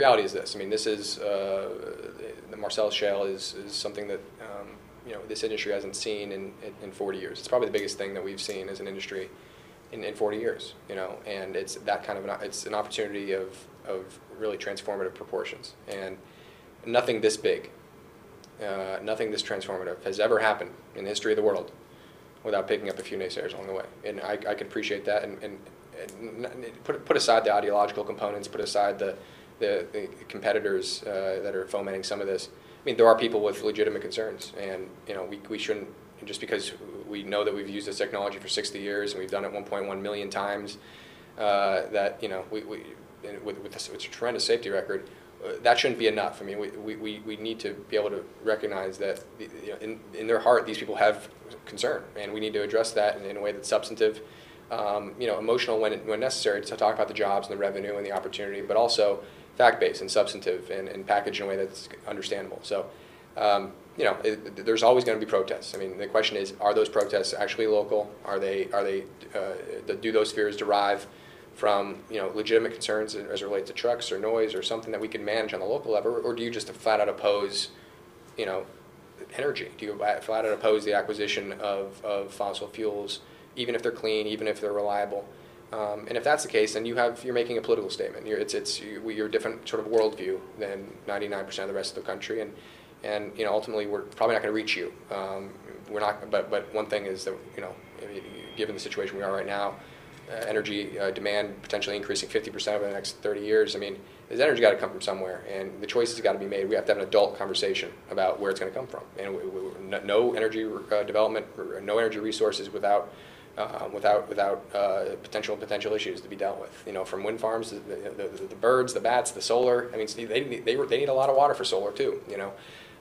reality is this. I mean, this is the Marcel shale is something that you know, this industry hasn't seen in 40 years. It's probably the biggest thing that we've seen as an industry in 40 years. You know, and it's that kind of an opportunity of really transformative proportions. And nothing this big, nothing this transformative has ever happened in the history of the world without picking up a few naysayers along the way. And I can appreciate that. And put aside the ideological components, put aside the competitors that are fomenting some of this. I mean, there are people with legitimate concerns, and you know, we shouldn't, just because we know that we've used this technology for 60 years and we've done it 1.1 million times, that, you know, with a tremendous safety record, that shouldn't be enough. I mean, we need to be able to recognize that, you know, in their heart, these people have concern, and we need to address that in a way that's substantive. You know, emotional when necessary, to talk about the jobs and the revenue and the opportunity, but also fact-based and substantive and packaged in a way that's understandable. So, you know, there's always going to be protests. I mean, the question is, are those protests actually local? Do those fears derive from, you know, legitimate concerns as it relates to trucks or noise or something that we can manage on the local level, or do you just flat-out oppose, you know, energy? Do you flat-out oppose the acquisition of fossil fuels? Even if they're clean, even if they're reliable, and if that's the case, then you're making a political statement. You're a different sort of worldview than 99% of the rest of the country, and you know, ultimately we're probably not going to reach you. We're not, but one thing is that, you know, given the situation we are right now, energy demand potentially increasing 50% over the next 30 years. I mean, this energy got to come from somewhere, and the choices have got to be made. We have to have an adult conversation about where it's going to come from, and no energy development, or no energy resources without. Without potential issues to be dealt with, you know, from wind farms to the birds, the bats, the solar. I mean, they need a lot of water for solar too, you know,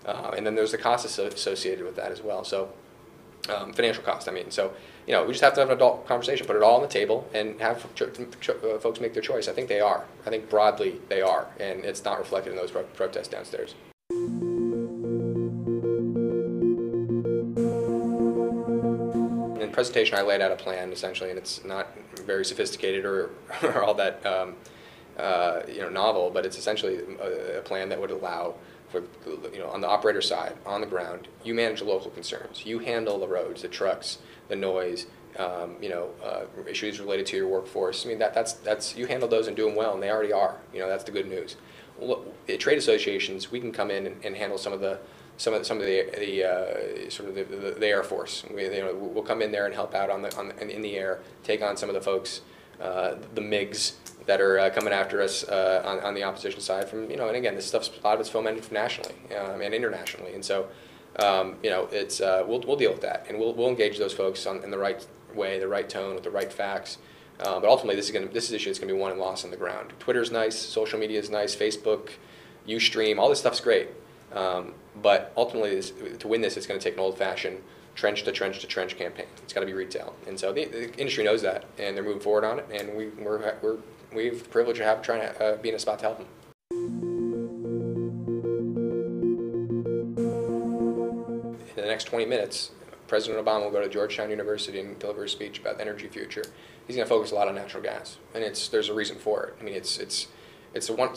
and then there's the costs associated with that as well. So financial cost. I mean, so you know, we just have to have an adult conversation, put it all on the table, and have folks make their choice. I think they are. I think broadly they are, and it's not reflected in those protests downstairs. Presentation, I laid out a plan essentially, and it's not very sophisticated or all that you know, novel, but it's essentially a plan that would allow for, you know, on the operator side, on the ground, you manage local concerns, you handle the roads, the trucks, the noise, you know, issues related to your workforce. I mean, that's you handle those and do them well, and they already are. You know, that's the good news. Look, trade associations, we can come in and handle some of the Air Force. We'll come in there and help out in the air, take on some of the folks, the MiGs that are coming after us on the opposition side. From, you know, and again, this stuff's a lot of it's fomented from nationally and internationally, and so you know, it's we'll deal with that, and we'll engage those folks in the right way, the right tone, with the right facts. But ultimately, this issue is gonna be won and lost on the ground. Twitter's nice, social media is nice, Facebook, Ustream, all this stuff's great. But ultimately, to win this, it's going to take an old-fashioned trench-to-trench-to-trench campaign. It's got to be retail, and so the industry knows that, and they're moving forward on it. And we have the privilege of trying to be in a spot to help them. In the next 20 minutes, President Obama will go to Georgetown University and deliver a speech about the energy future. He's going to focus a lot on natural gas, and there's a reason for it. I mean, it's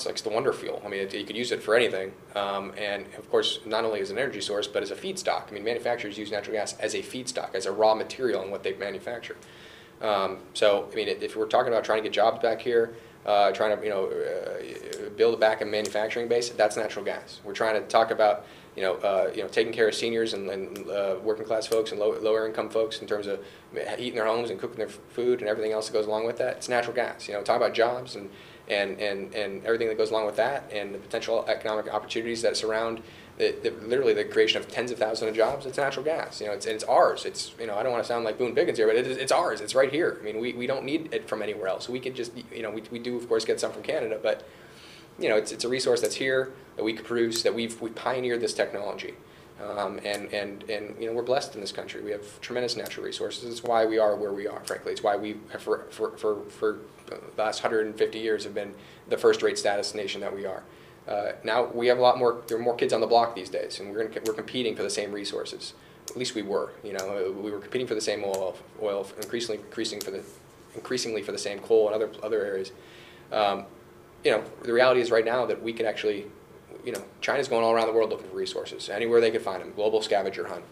like the wonder fuel. I mean, you could use it for anything, and of course, not only as an energy source, but as a feedstock. I mean, manufacturers use natural gas as a feedstock, as a raw material in what they manufacture. So, I mean, if we're talking about trying to get jobs back here, trying to, you know, build back a manufacturing base, that's natural gas. We're trying to talk about, you know, taking care of seniors and working class folks and lower income folks in terms of eating their homes and cooking their food and everything else that goes along with that. It's natural gas. You know, talk about jobs and everything that goes along with that, and the potential economic opportunities that surround literally the creation of tens of thousands of jobs. It's natural gas. You know, it's ours. It's, you know, I don't want to sound like Boone Pickens here, but it's ours. It's right here. I mean, we don't need it from anywhere else. We could just, you know, we do of course get some from Canada, but you know, it's a resource that's here, that we could produce, that we pioneered this technology, and you know, we're blessed in this country. We have tremendous natural resources. It's why we are where we are. Frankly, it's why we have for the last 150 years have been the first-rate status nation that we are. Now we have a lot more. There are more kids on the block these days, and we're competing for the same resources. At least we were. You know, we were competing for the same oil increasingly for the same coal and other areas. the reality is right now that we could actually, China's going all around the world looking for resources, anywhere they could find them, global scavenger hunt.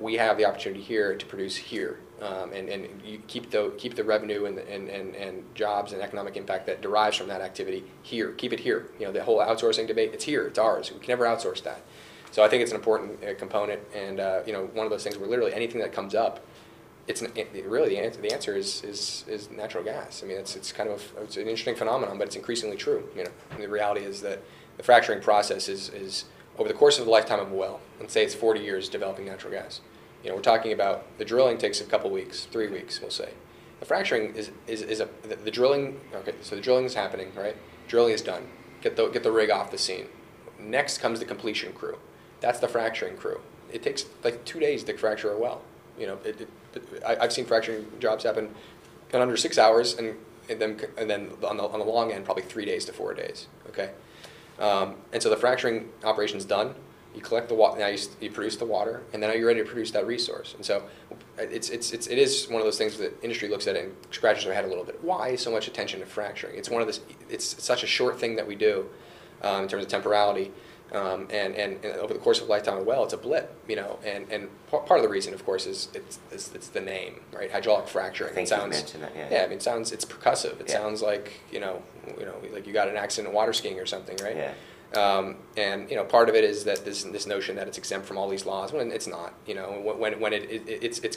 We have the opportunity here to produce here, and you keep the revenue and jobs and economic impact that derives from that activity here. Keep it here. The whole outsourcing debate, it's here, it's ours. We can never outsource that. So I think it's an important component, and one of those things where literally anything that comes up, really the answer is natural gas. I mean, it's an interesting phenomenon, but it's increasingly true. And the reality is that the fracturing process is over the course of the lifetime of a well, let's say it's 40 years developing natural gas. We're talking about the drilling takes a couple weeks, 3 weeks, we'll say. The fracturing is the drilling. Okay, so the drilling is happening, right? Drilling is done. Get the rig off the scene. Next comes the completion crew. That's the fracturing crew. It takes like 2 days to fracture a well. I've seen fracturing jobs happen in under 6 hours, and then on the long end, probably 3 days to 4 days. Okay. And so the fracturing operation's done. You collect the water. Now you produce the water, and then now you're ready to produce that resource. And so it is one of those things that industry looks at and scratches their head a little bit. Why so much attention to fracturing? It's such a short thing that we do in terms of temporality, and over the course of a lifetime of well, it's a blip. And part of the reason, of course, is it's the name, right? Hydraulic fracturing. I think you mentioned that, yeah. Yeah, I mean, it's percussive. It sounds like like you got an accident water skiing or something, right? Yeah. And part of it is that this notion that it's exempt from all these laws, when it's not. When it's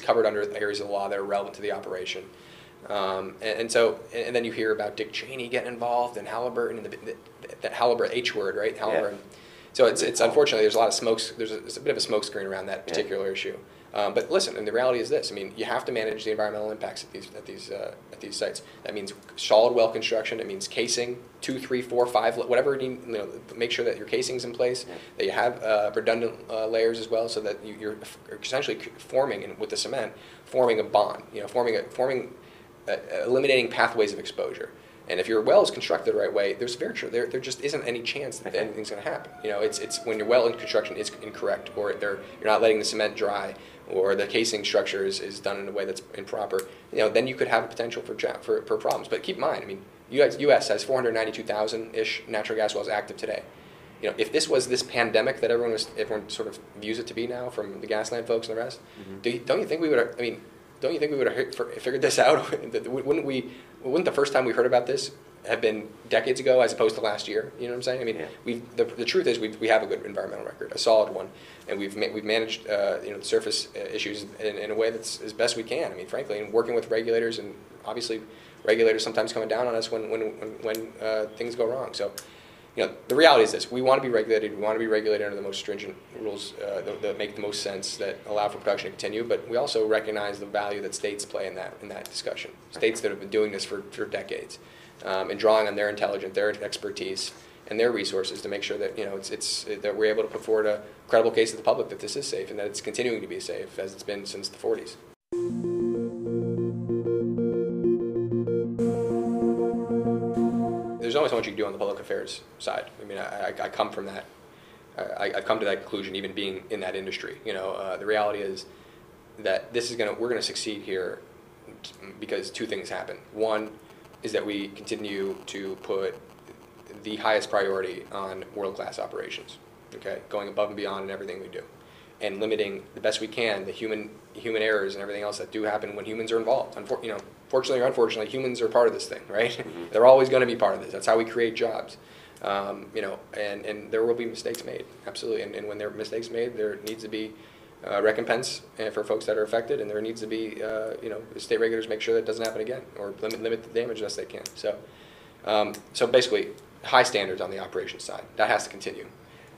covered under areas of the law that are relevant to the operation. And then you hear about Dick Cheney getting involved and Halliburton and that Halliburton H word, right? Halliburton. Yeah. So it's unfortunately there's a lot of there's a bit of a smokescreen around that particular issue. But listen, and the reality is this: I mean, you have to manage the environmental impacts at these sites. That means solid well construction. It means casing 2, 3, 4, 5, whatever it needs, make sure that your casing's in place, that you have redundant layers as well, so that you're essentially forming a bond. Eliminating pathways of exposure. And if your well is constructed the right way, there just isn't any chance that anything's going to happen. It's when your well in construction is incorrect, or you're not letting the cement dry, or the casing structure is done in a way that's improper. Then you could have a potential for problems. But keep in mind, I mean, U.S. has 492,000 ish natural gas wells active today. If this was this pandemic that everyone sort of views it to be now, from the Gasland folks and the rest, mm-hmm. Don't you think we would? I mean, don't you think we would have figured this out? Wouldn't the first time we heard about this have been decades ago, as opposed to last year? You know what I'm saying? I mean, the truth is we have a good environmental record, a solid one, and we've managed the surface issues in a way that's as best we can. I mean, frankly, and working with regulators, and obviously regulators sometimes coming down on us when things go wrong. So. The reality is this: we want to be regulated. We want to be regulated under the most stringent rules that make the most sense, that allow for production to continue. But we also recognize the value that states play in that discussion. States that have been doing this for decades, and drawing on their intelligence, their expertise, and their resources to make sure that that we're able to put forward a credible case to the public that this is safe and that it's continuing to be safe as it's been since the 40s. There's only so much you can do on the public affairs side. I mean, I come from that. I've come to that conclusion, even being in that industry. The reality is that we're gonna succeed here because two things happen. One is that we continue to put the highest priority on world-class operations. Okay, going above and beyond in everything we do, and limiting the best we can the human errors and everything else that do happen when humans are involved. Fortunately or unfortunately, humans are part of this thing, right? Mm-hmm. They're always going to be part of this. That's how we create jobs. And there will be mistakes made, absolutely. And when there are mistakes made, there needs to be recompense for folks that are affected, and there needs to be, state regulators make sure that doesn't happen again, or limit the damage as they can. So basically, high standards on the operations side. That has to continue.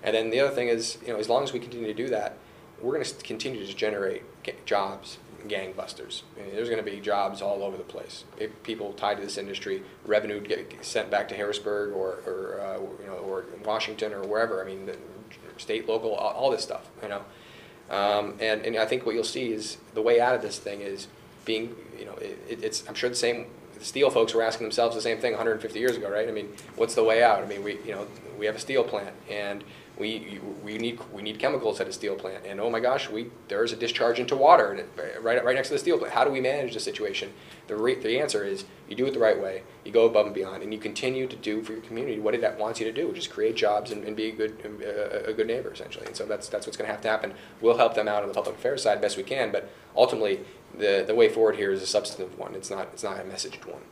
And then the other thing is, as long as we continue to do that, we're going to continue to generate jobs, gangbusters. I mean, there's going to be jobs all over the place. People tied to this industry, revenue get sent back to Harrisburg or Washington or wherever. I mean, the state, local, all this stuff. And I think what you'll see is the way out of this thing is being. I'm sure the same steel folks were asking themselves the same thing 150 years ago, right? I mean, what's the way out? I mean, we have a steel plant, and we need chemicals at a steel plant, and oh my gosh, there's a discharge into water, and right next to the steel plant. How do we manage the situation? The answer is you do it the right way, you go above and beyond, and you continue to do for your community what it wants you to do, which is create jobs and be a good neighbor, essentially. And so that's what's going to have to happen. We'll help them out on the public affairs side best we can, but ultimately the way forward here is a substantive one. It's not a messaged one,